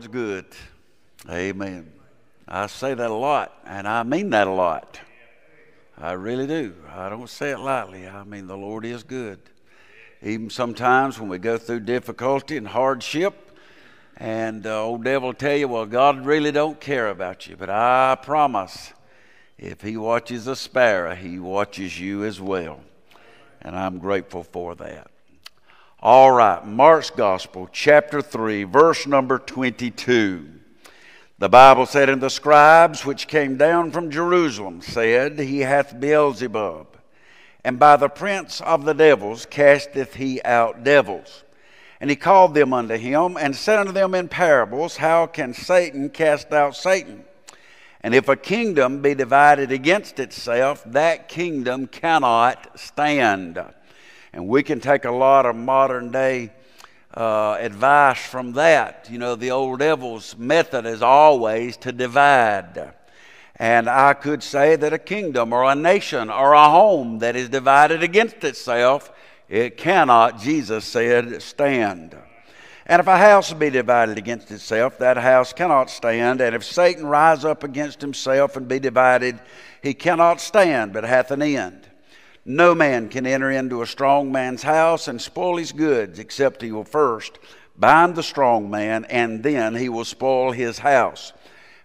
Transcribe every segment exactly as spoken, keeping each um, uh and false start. Lord's good. Amen. I say that a lot, and I mean that a lot. I really do. I don't say it lightly. I mean, the Lord is good. Even sometimes when we go through difficulty and hardship, and the old devil will tell you, well, God really don't care about you. But I promise, if he watches a sparrow, he watches you as well. And I'm grateful for that. All right, Mark's Gospel, chapter three, verse number twenty-two. The Bible said, and the scribes which came down from Jerusalem said, he hath Beelzebub, and by the prince of the devils casteth he out devils. And he called them unto him, and said unto them in parables, how can Satan cast out Satan? And if a kingdom be divided against itself, that kingdom cannot stand. And we can take a lot of modern day Uh, advice from that. You know, the old devil's method is always to divide. And I could say that a kingdom or a nation or a home that is divided against itself, it cannot, Jesus said, stand. And if a house be divided against itself, that house cannot stand. And if Satan rise up against himself and be divided, he cannot stand, but hath an end. No man can enter into a strong man's house and spoil his goods, except he will first bind the strong man, and then he will spoil his house.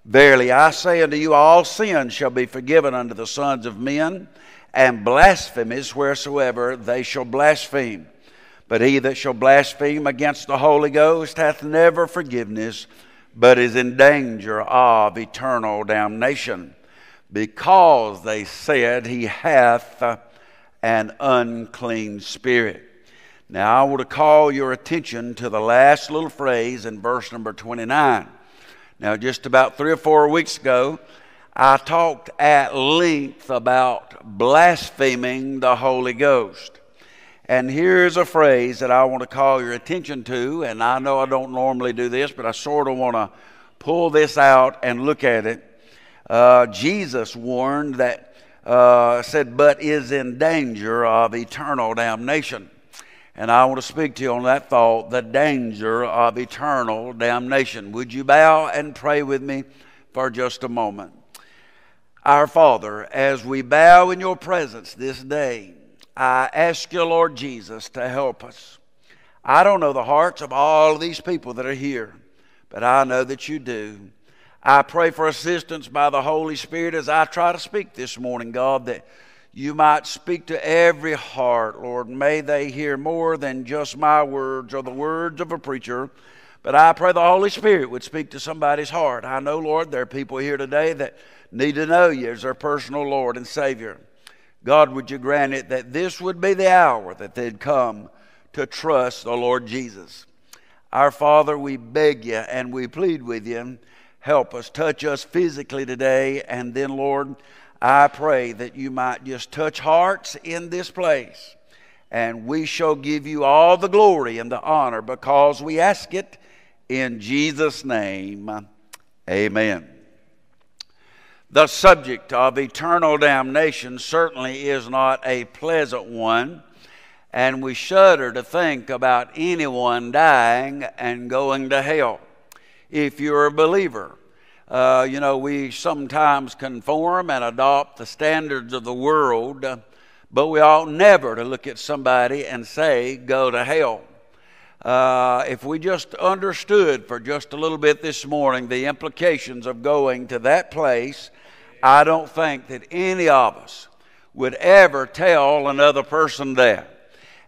Verily I say unto you, all sins shall be forgiven unto the sons of men, and blasphemies wheresoever they shall blaspheme. But he that shall blaspheme against the Holy Ghost hath never forgiveness, but is in danger of eternal damnation, because they said he hath an unclean spirit. Now I want to call your attention to the last little phrase in verse number twenty-nine. Now just about three or four weeks ago, I talked at length about blaspheming the Holy Ghost. And here's a phrase that I want to call your attention to, and I know I don't normally do this, but I sort of want to pull this out and look at it. Uh, Jesus warned that Uh, said, but is in danger of eternal damnation. And I want to speak to you on that thought, the danger of eternal damnation. Would you bow and pray with me for just a moment? Our Father, as we bow in your presence this day, I ask you, Lord Jesus, to help us. I don't know the hearts of all of these people that are here, but I know that you do. I pray for assistance by the Holy Spirit as I try to speak this morning, God, that you might speak to every heart, Lord. May they hear more than just my words or the words of a preacher, but I pray the Holy Spirit would speak to somebody's heart. I know, Lord, there are people here today that need to know you as their personal Lord and Savior. God, would you grant it that this would be the hour that they'd come to trust the Lord Jesus. Our Father, we beg you and we plead with you. Help us, touch us physically today, and then, Lord, I pray that you might just touch hearts in this place, and we shall give you all the glory and the honor because we ask it in Jesus' name. Amen. The subject of eternal damnation certainly is not a pleasant one, and we shudder to think about anyone dying and going to hell. If you're a believer, uh, you know, we sometimes conform and adopt the standards of the world, but we ought never to look at somebody and say, go to hell. Uh, if we just understood for just a little bit this morning the implications of going to that place, I don't think that any of us would ever tell another person that.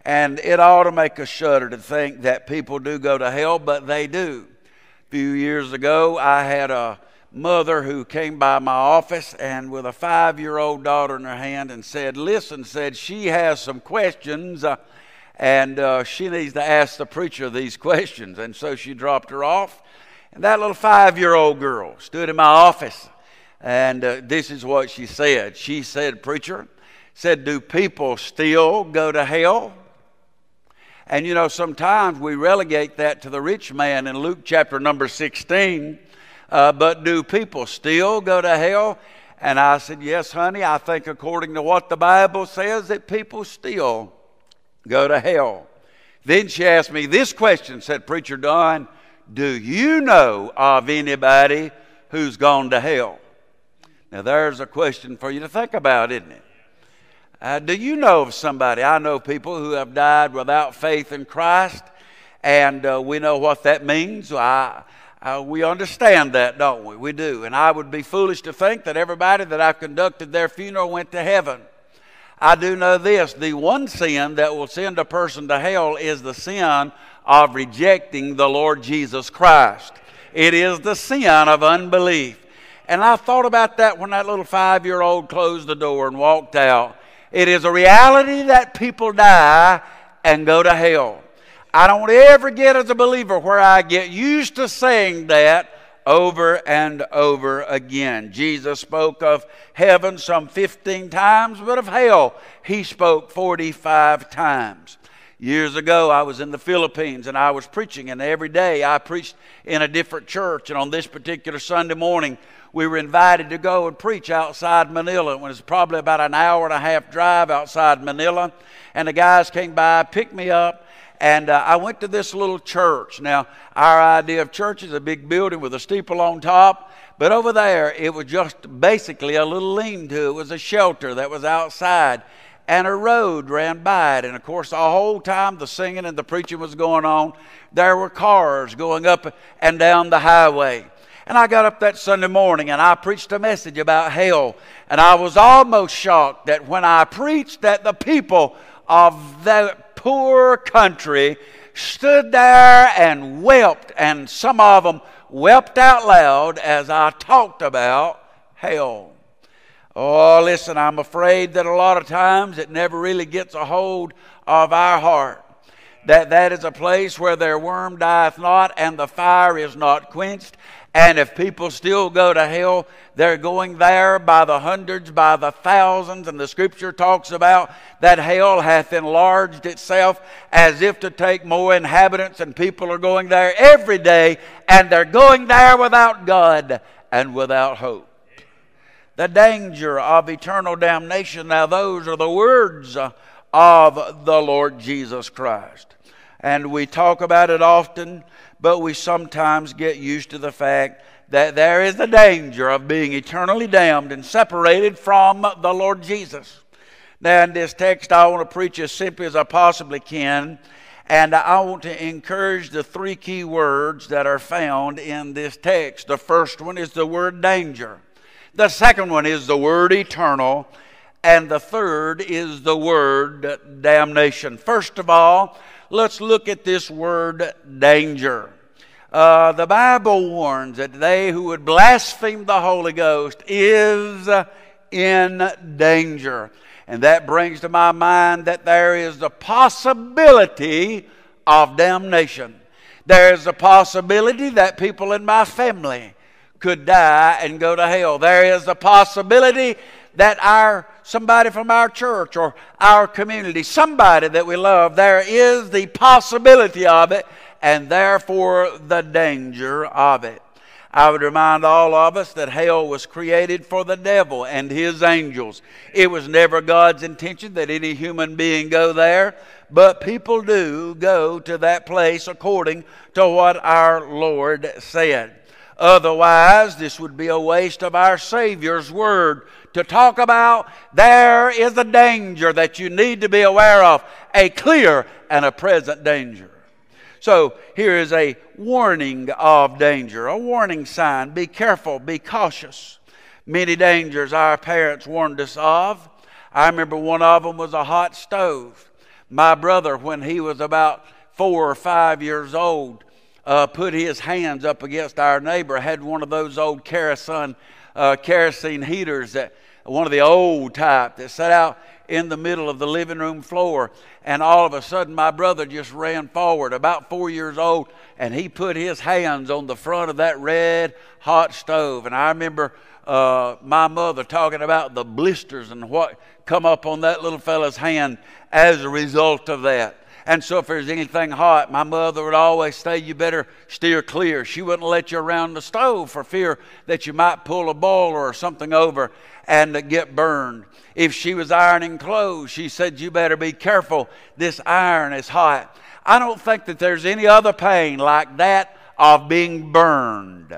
And it ought to make us shudder to think that people do go to hell, but they do. A few years ago, I had a mother who came by my office and with a five-year-old daughter in her hand and said, listen, said she has some questions uh, and uh, she needs to ask the preacher these questions. And so she dropped her off. And that little five-year-old girl stood in my office and uh, this is what she said. She said, preacher, said, do people still go to hell? And, you know, sometimes we relegate that to the rich man in Luke chapter number sixteen. Uh, but do people still go to hell? And I said, yes, honey, I think according to what the Bible says that people still go to hell. Then she asked me this question, said, Preacher Don, do you know of anybody who's gone to hell? Now, there's a question for you to think about, isn't it? Uh, do you know of somebody? I know people who have died without faith in Christ, and uh, we know what that means. I, uh, we understand that, don't we? We do. And I would be foolish to think that everybody that I've conducted their funeral went to heaven. I do know this, the one sin that will send a person to hell is the sin of rejecting the Lord Jesus Christ. It is the sin of unbelief. And I thought about that when that little five-year-old closed the door and walked out. It is a reality that people die and go to hell. I don't ever get as a believer where I get used to saying that over and over again. Jesus spoke of heaven some fifteen times, but of hell he spoke forty-five times. Years ago, I was in the Philippines, and I was preaching, and every day I preached in a different church. And on this particular Sunday morning, we were invited to go and preach outside Manila. It was probably about an hour and a half drive outside Manila, and the guys came by, picked me up, and uh, I went to this little church. Now, our idea of church is a big building with a steeple on top, but over there it was just basically a little lean-to. It was a shelter that was outside, and a road ran by it. And, of course, the whole time the singing and the preaching was going on, there were cars going up and down the highway. And I got up that Sunday morning, and I preached a message about hell, and I was almost shocked that when I preached that the people of that poor country stood there and wept, and some of them wept out loud as I talked about hell. Oh, listen, I'm afraid that a lot of times it never really gets a hold of our heart. That that is a place where their worm dieth not and the fire is not quenched. And if people still go to hell, they're going there by the hundreds, by the thousands. And the Scripture talks about that hell hath enlarged itself as if to take more inhabitants. And people are going there every day, and they're going there without God and without hope. The danger of eternal damnation. Now, those are the words of the Lord Jesus Christ. And we talk about it often, but we sometimes get used to the fact that there is the danger of being eternally damned and separated from the Lord Jesus. Now, in this text, I want to preach as simply as I possibly can, and I want to encourage the three key words that are found in this text. The first one is the word danger. The second one is the word eternal. And the third is the word damnation. First of all, let's look at this word danger. Uh, the Bible warns that they who would blaspheme the Holy Ghost is in danger. And that brings to my mind that there is the possibility of damnation. There is the possibility that people in my family could die and go to hell. There is the possibility that our somebody from our church or our community, somebody that we love, there is the possibility of it, and therefore the danger of it. I would remind all of us that hell was created for the devil and his angels. It was never God's intention that any human being go there, but people do go to that place according to what our Lord said. Otherwise, this would be a waste of our Savior's word to talk about. There is a danger that you need to be aware of, a clear and a present danger. So here is a warning of danger, a warning sign. Be careful, be cautious. Many dangers our parents warned us of. I remember one of them was a hot stove. My brother, when he was about four or five years old, Uh, put his hands up against our neighbor, had one of those old kerosene, uh, kerosene heaters, that one of the old type that sat out in the middle of the living room floor. And all of a sudden, my brother just ran forward, about four years old, and he put his hands on the front of that red hot stove. And I remember uh, my mother talking about the blisters and what come up on that little fella's hand as a result of that. And so if there's anything hot, my mother would always say, you better steer clear. She wouldn't let you around the stove for fear that you might pull a boiler or something over and get burned. If she was ironing clothes, she said, you better be careful. This iron is hot. I don't think that there's any other pain like that of being burned.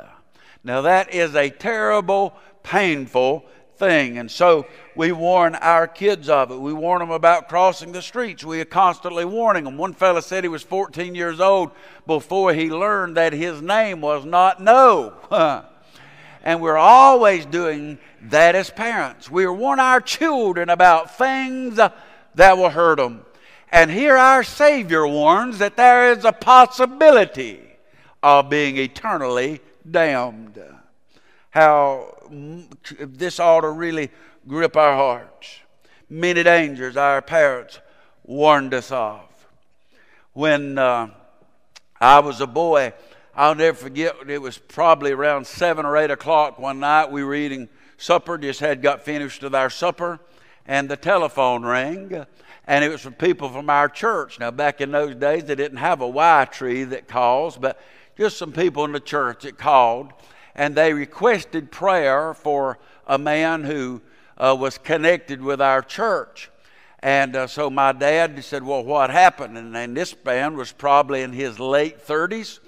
Now that is a terrible, painful thing. And so we warn our kids of it. We warn them about crossing the streets. We are constantly warning them. One fellow said he was fourteen years old before he learned that his name was not No. And we're always doing that as parents. We warn our children about things that will hurt them. And here our Savior warns that there is a possibility of being eternally damned. How this ought to really grip our hearts. Many dangers our parents warned us of. When uh, I was a boy, I'll never forget, it was probably around seven or eight o'clock one night. We were eating supper, just had got finished with our supper, and the telephone rang, and it was from people from our church. Now, back in those days, they didn't have a Y tree that calls, but just some people in the church that called, and they requested prayer for a man who uh, was connected with our church. And uh, so my dad said, well, what happened? And, and this man was probably in his late thirties.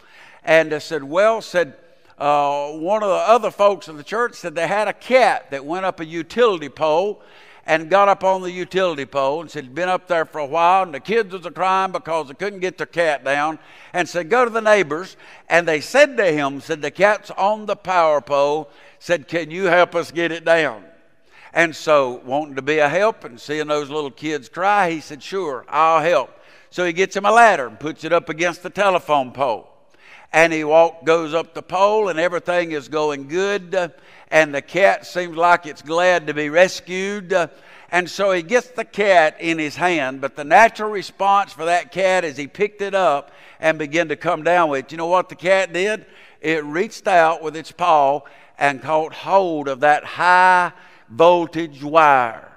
And I said, well, said uh, one of the other folks in the church said they had a cat that went up a utility pole and got up on the utility pole and said, been up there for a while, and the kids was a-crying because they couldn't get their cat down, and said, go to the neighbors. And they said to him, said, the cat's on the power pole, said, can you help us get it down? And so, wanting to be a help and seeing those little kids cry, he said, sure, I'll help. So he gets him a ladder and puts it up against the telephone pole. And he walk, goes up the pole, and everything is going good. And the cat seems like it's glad to be rescued. And so he gets the cat in his hand. But the natural response for that cat is he picked it up and began to come down with it. You know what the cat did? It reached out with its paw and caught hold of that high voltage wire.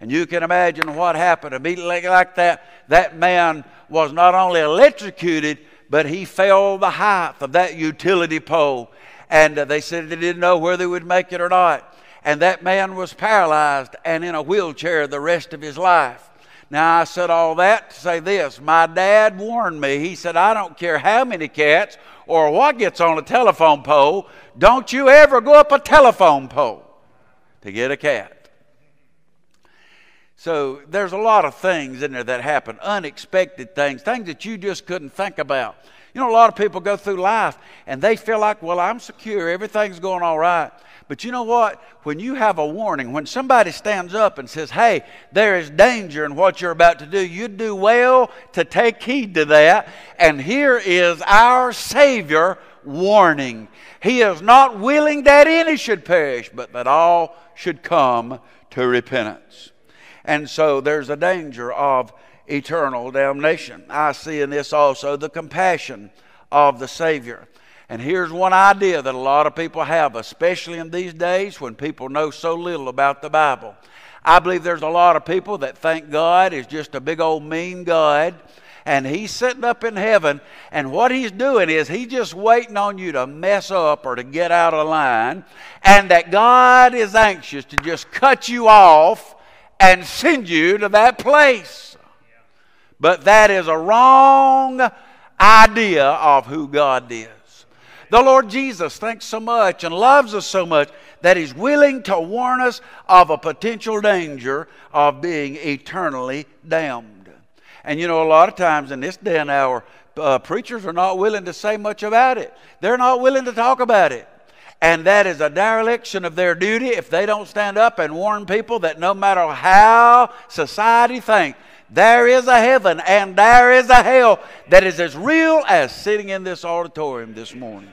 And you can imagine what happened. Immediately like that, that man was not only electrocuted, but he fell the height of that utility pole. And uh, they said they didn't know whether he would make it or not. And that man was paralyzed and in a wheelchair the rest of his life. Now, I said all that to say this. My dad warned me. He said, I don't care how many cats or what gets on a telephone pole, don't you ever go up a telephone pole to get a cat. So there's a lot of things in there that happen, unexpected things, things that you just couldn't think about. You know, a lot of people go through life and they feel like, well, I'm secure, everything's going all right. But you know what? When you have a warning, when somebody stands up and says, hey, there is danger in what you're about to do, you'd do well to take heed to that. And here is our Savior warning. He is not willing that any should perish, but that all should come to repentance. And so there's a danger of eternal damnation. I see in this also the compassion of the Savior. And here's one idea that a lot of people have, especially in these days when people know so little about the Bible. I believe there's a lot of people that think God is just a big old mean God, and he's sitting up in heaven, and what he's doing is he's just waiting on you to mess up or to get out of line, and that God is anxious to just cut you off and send you to that place. But that is a wrong idea of who God is. The Lord Jesus thinks so much and loves us so much that he's willing to warn us of a potential danger of being eternally damned. And you know, a lot of times in this day and hour, uh, preachers are not willing to say much about it. They're not willing to talk about it. And that is a dereliction of their duty if they don't stand up and warn people that no matter how society thinks, there is a heaven and there is a hell that is as real as sitting in this auditorium this morning.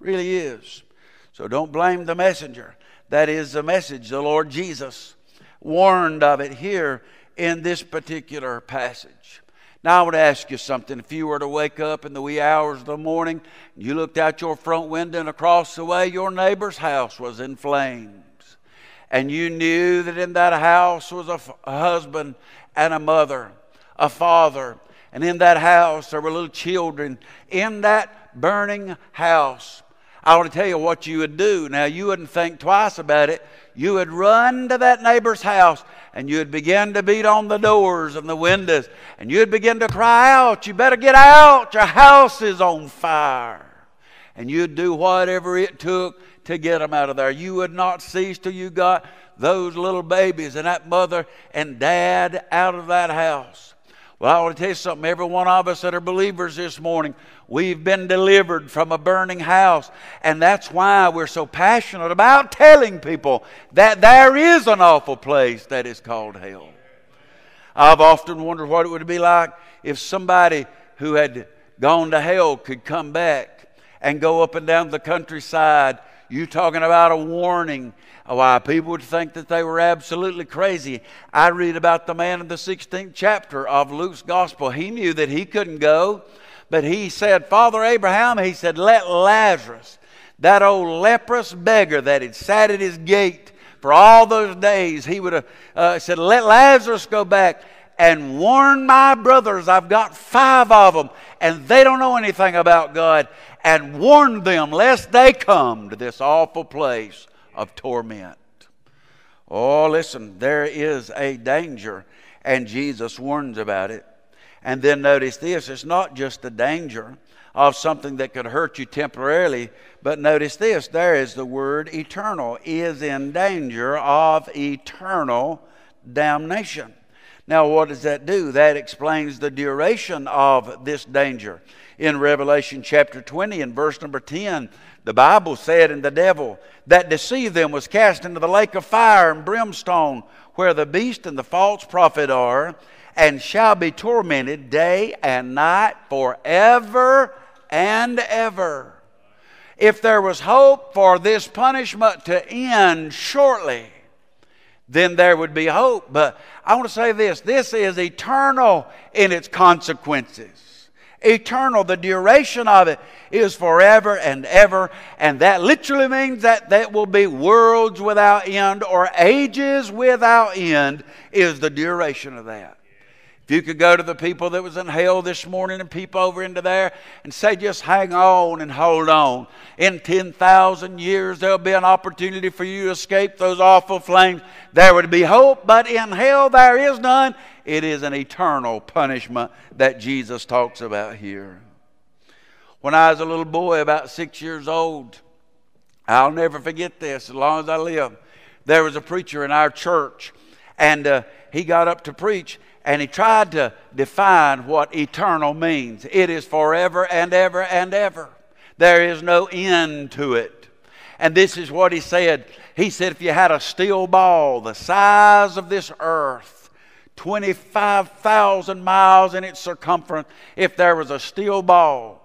Really is. So don't blame the messenger. That is the message the Lord Jesus warned of it here in this particular passage. Now, I want to ask you something. If you were to wake up in the wee hours of the morning, you looked out your front window and across the way, your neighbor's house was in flames. And you knew that in that house was a, f- a husband and a mother, a father. And in that house, there were little children in that burning house. I want to tell you what you would do. Now, you wouldn't think twice about it. You would run to that neighbor's house, and you would begin to beat on the doors and the windows, and you would begin to cry out, you better get out, your house is on fire. And you'd do whatever it took to get them out of there. You would not cease till you got those little babies and that mother and dad out of that house. Well, I want to tell you something. Every one of us that are believers this morning, we've been delivered from a burning house. And that's why we're so passionate about telling people that there is an awful place that is called hell. I've often wondered what it would be like if somebody who had gone to hell could come back and go up and down the countryside. You talking about a warning. Why, people would think that they were absolutely crazy. I read about the man in the sixteenth chapter of Luke's gospel. He knew that he couldn't go, but he said, Father Abraham, he said, let Lazarus, that old leprous beggar that had sat at his gate for all those days, he would have uh, said, let Lazarus go back and warn my brothers. I've got five of them, and they don't know anything about God. And warn them lest they come to this awful place of torment. Oh, listen, there is a danger, and Jesus warns about it. And then notice this, it's not just the danger of something that could hurt you temporarily, but notice this, there is the word eternal, is in danger of eternal damnation. Now, what does that do? That explains the duration of this danger. In Revelation chapter twenty and verse number ten, the Bible said, and the devil that deceived them was cast into the lake of fire and brimstone, where the beast and the false prophet are, and shall be tormented day and night forever and ever. If there was hope for this punishment to end shortly, then there would be hope. But I want to say this, this is eternal in its consequences. Eternal, the duration of it is forever and ever, and that literally means that that will be worlds without end, or ages without end is the duration of that. If you could go to the people that was in hell this morning and peep over into there and say, just hang on and hold on. In ten thousand years, there'll be an opportunity for you to escape those awful flames. There would be hope, but in hell there is none. It is an eternal punishment that Jesus talks about here. When I was a little boy, about six years old, I'll never forget this as long as I live. There was a preacher in our church, and uh, he got up to preach. And he tried to define what eternal means. It is forever and ever and ever. There is no end to it. And this is what he said. He said, if you had a steel ball the size of this earth, twenty-five thousand miles in its circumference, if there was a steel ball,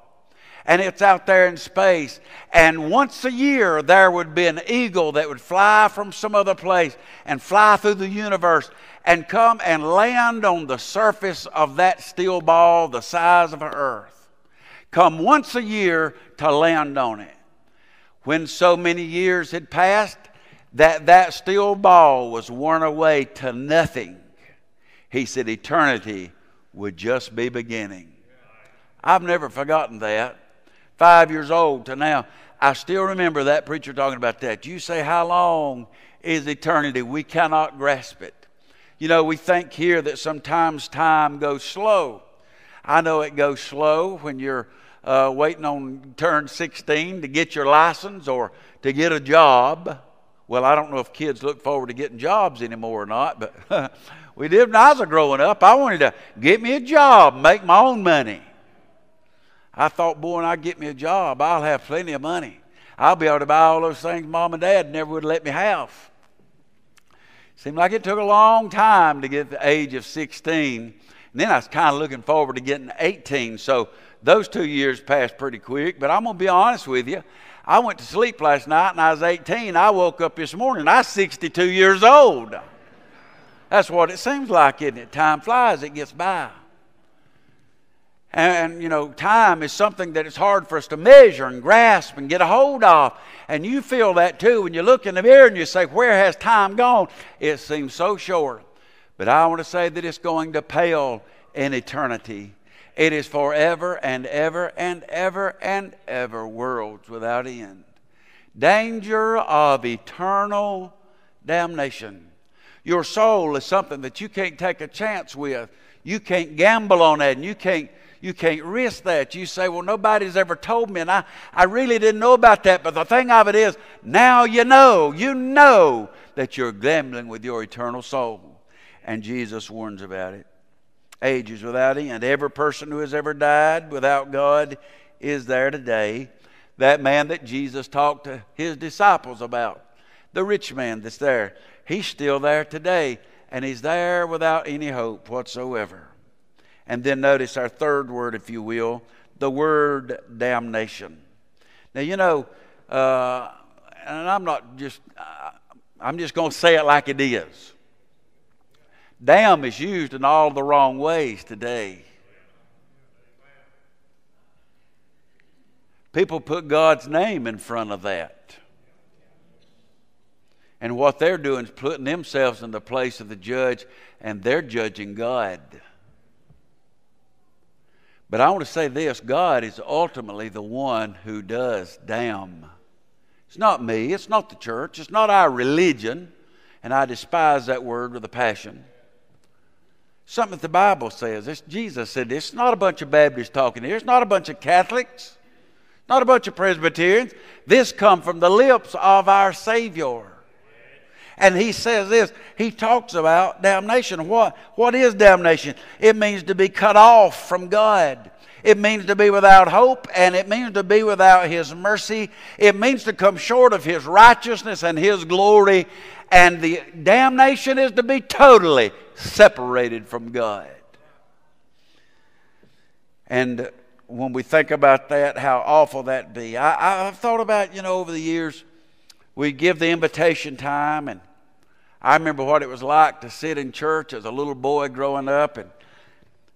and it's out there in space, and once a year there would be an eagle that would fly from some other place and fly through the universe and come and land on the surface of that steel ball the size of an earth. Come once a year to land on it. When so many years had passed that that steel ball was worn away to nothing, he said eternity would just be beginning. I've never forgotten that. Five years old to now, I still remember that preacher talking about that. You say, how long is eternity? We cannot grasp it. You know, we think here that sometimes time goes slow. I know it goes slow when you're uh, waiting on turn sixteen to get your license or to get a job. Well, I don't know if kids look forward to getting jobs anymore or not, but we did when I was growing up. I wanted to get me a job, make my own money. I thought, boy, when I get me a job, I'll have plenty of money. I'll be able to buy all those things Mom and Dad never would let me have. Seemed like it took a long time to get to the age of sixteen. And then I was kind of looking forward to getting eighteen. So those two years passed pretty quick. But I'm going to be honest with you. I went to sleep last night and I was eighteen. I woke up this morning. I was sixty-two years old. That's what it seems like, isn't it? Time flies. It gets by. And, you know, time is something that it's hard for us to measure and grasp and get a hold of. And you feel that, too, when you look in the mirror and you say, where has time gone? It seems so short. But I want to say that it's going to pale in eternity. It is forever and ever and ever and ever, worlds without end. danger of eternal damnation. Your soul is something that you can't take a chance with. You can't gamble on that, and you can't, you can't risk that. You say, well, nobody's ever told me, and I, I really didn't know about that. But the thing of it is, now you know, you know that you're gambling with your eternal soul. And Jesus warns about it. Ages without end. Every person who has ever died without God is there today. That man that Jesus talked to his disciples about, the rich man that's there, he's still there today, and he's there without any hope whatsoever. And then notice our third word, if you will, the word damnation. Now, you know, uh, and I'm not just, uh, I'm just going to say it like it is. Damn is used in all the wrong ways today. People put God's name in front of that. And what they're doing is putting themselves in the place of the judge, and they're judging God. But I want to say this, God is ultimately the one who does damn. It's not me, it's not the church, it's not our religion, and I despise that word with a passion. Something that the Bible says. It's Jesus said this. It's not a bunch of Baptists talking here. It's not a bunch of Catholics. Not a bunch of Presbyterians. This come from the lips of our Savior. And he says this. He talks about damnation. What, what is damnation? It means to be cut off from God. It means to be without hope, and it means to be without His mercy. It means to come short of His righteousness and His glory. And the damnation is to be totally separated from God. And when we think about that, how awful that be. I, I've thought about, you know, over the years, we give the invitation time, and I remember what it was like to sit in church as a little boy growing up, and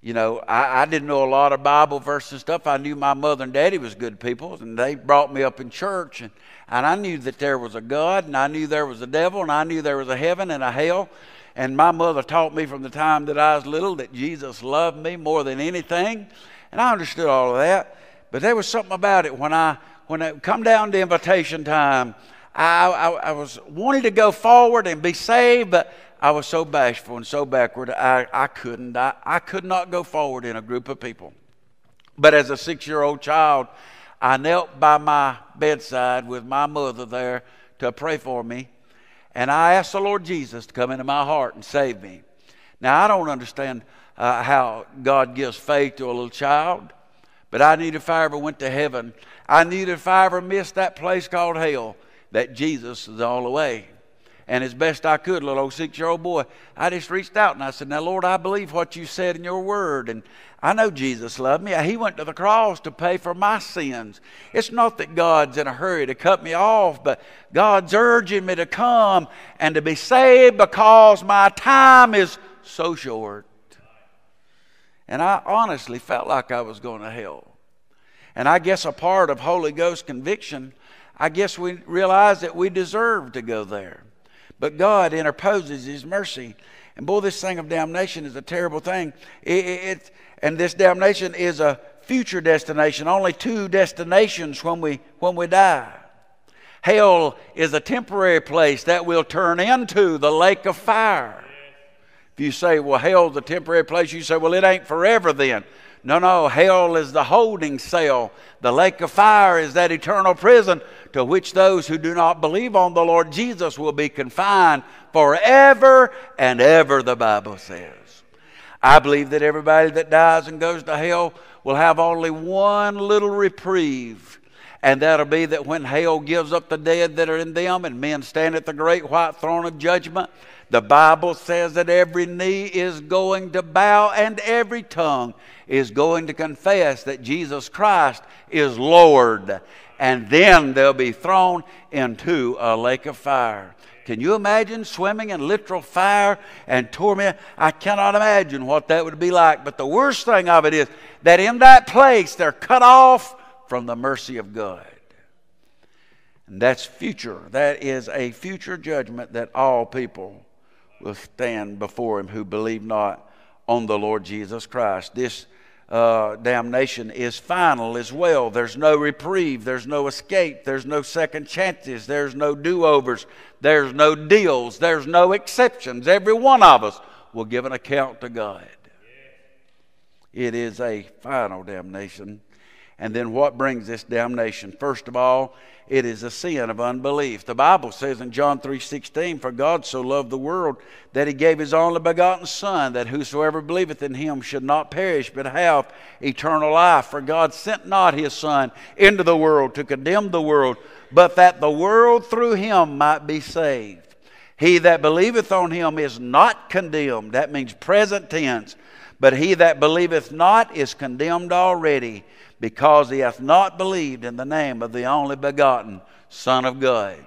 you know, I, I didn't know a lot of Bible verses and stuff. I knew my mother and daddy was good people, and they brought me up in church. And, and I knew that there was a God, and I knew there was a devil, and I knew there was a heaven and a hell. And my mother taught me from the time that I was little that Jesus loved me more than anything. And I understood all of that. But there was something about it. When I when it come down to invitation time, I, I, I was wanting to go forward and be saved, but I was so bashful and so backward, I, I couldn't. I, I could not go forward in a group of people. But as a six-year-old child, I knelt by my bedside with my mother there to pray for me, and I asked the Lord Jesus to come into my heart and save me. Now, I don't understand uh, how God gives faith to a little child, but I knew if I ever went to heaven, I knew if I ever missed that place called hell, that Jesus is all the way. And as best I could, little old six-year-old boy, I just reached out and I said, now, Lord, I believe what you said in your word. And I know Jesus loved me. He went to the cross to pay for my sins. It's not that God's in a hurry to cut me off, but God's urging me to come and to be saved because my time is so short. And I honestly felt like I was going to hell. And I guess a part of Holy Ghost conviction, I guess we realize that we deserve to go there. But God interposes His mercy. And boy, this thing of damnation is a terrible thing. It, it, and this damnation is a future destination. Only two destinations when we, when we die. Hell is a temporary place that will turn into the lake of fire. If you say, well, hell's a temporary place, you say, well, it ain't forever then. No, no, hell is the holding cell. The lake of fire is that eternal prison to which those who do not believe on the Lord Jesus will be confined forever and ever, the Bible says. I believe that everybody that dies and goes to hell will have only one little reprieve, and that'll be that when hell gives up the dead that are in them and men stand at the great white throne of judgment, the Bible says that every knee is going to bow and every tongue is going to confess that Jesus Christ is Lord. And then they'll be thrown into a lake of fire. Can you imagine swimming in literal fire and torment? I cannot imagine what that would be like. But the worst thing of it is that in that place they're cut off from the mercy of God. And that's future. That is a future judgment that all people will stand before Him who believe not on the Lord Jesus Christ. This uh, damnation is final as well. There's no reprieve. There's no escape. There's no second chances. There's no do-overs. There's no deals. There's no exceptions. Every one of us will give an account to God. It is a final damnation. And then what brings this damnation? First of all, it is a sin of unbelief. The Bible says in John three sixteen, "For God so loved the world that he gave his only begotten Son, that whosoever believeth in him should not perish, but have eternal life. For God sent not his Son into the world to condemn the world, but that the world through him might be saved. He that believeth on him is not condemned." That means present tense. "But he that believeth not is condemned already, because he hath not believed in the name of the only begotten Son of God."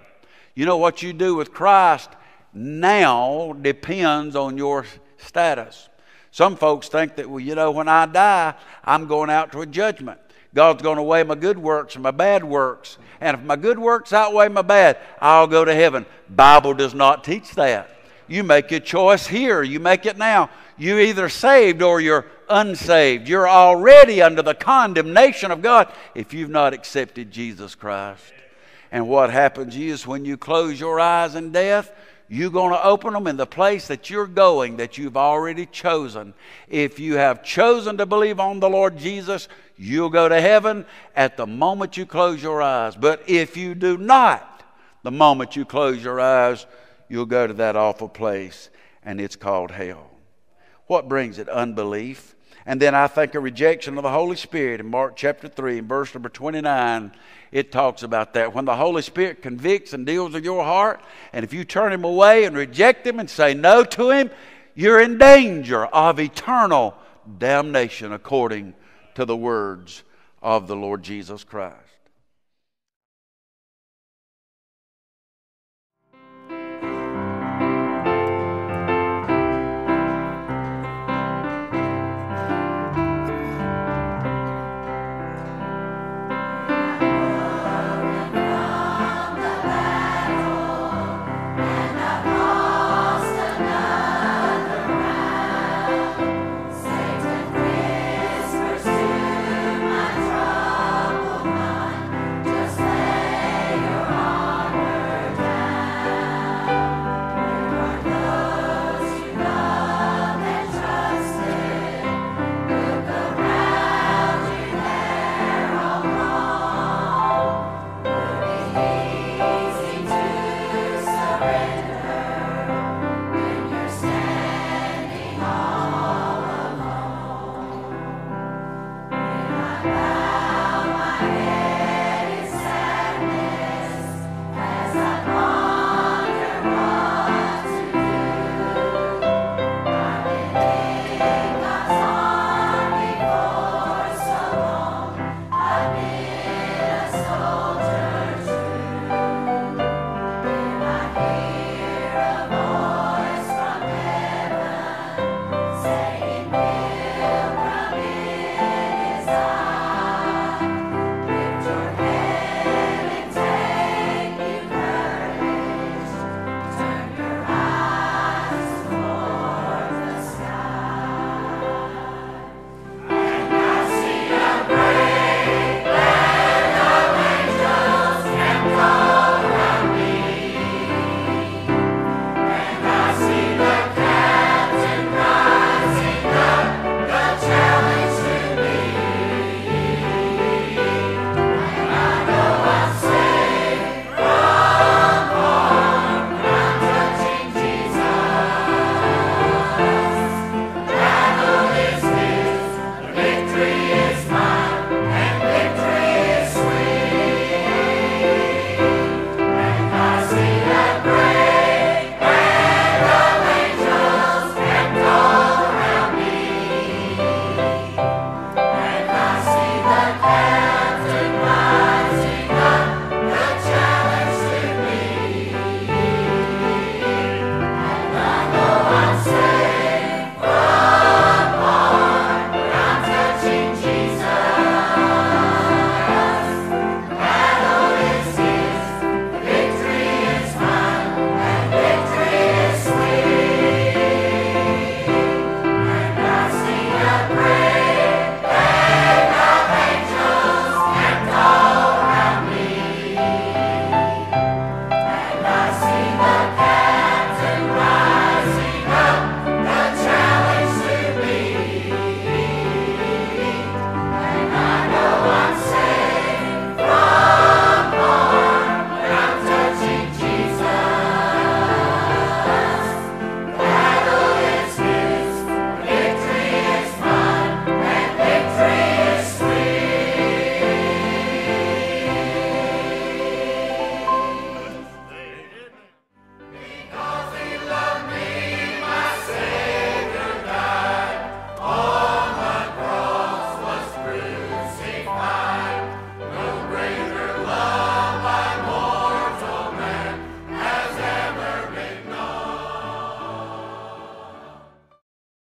You know, what you do with Christ now depends on your status. Some folks think that, well, you know, when I die, I'm going out to a judgment. God's going to weigh my good works and my bad works. And if my good works outweigh my bad, I'll go to heaven. Bible does not teach that. You make your choice here. You make it now. You're either saved or you're unsaved. You're already under the condemnation of God if you've not accepted Jesus Christ. And what happens is, when you close your eyes in death, you're going to open them in the place that you're going, that you've already chosen. If you have chosen to believe on the Lord Jesus, you'll go to heaven at the moment you close your eyes. But if you do not, the moment you close your eyes, you'll go to that awful place, and it's called hell. What brings it? Unbelief. And then I think a rejection of the Holy Spirit. In Mark chapter three, in verse number twenty-nine, it talks about that. When the Holy Spirit convicts and deals with your heart, and if you turn him away and reject him and say no to him, you're in danger of eternal damnation according to the words of the Lord Jesus Christ.